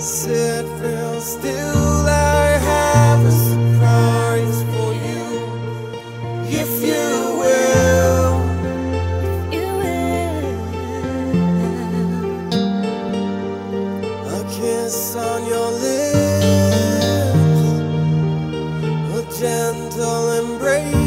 Sit real still, I have a surprise for you, if you will. If you will. A kiss on your lips, a gentle embrace.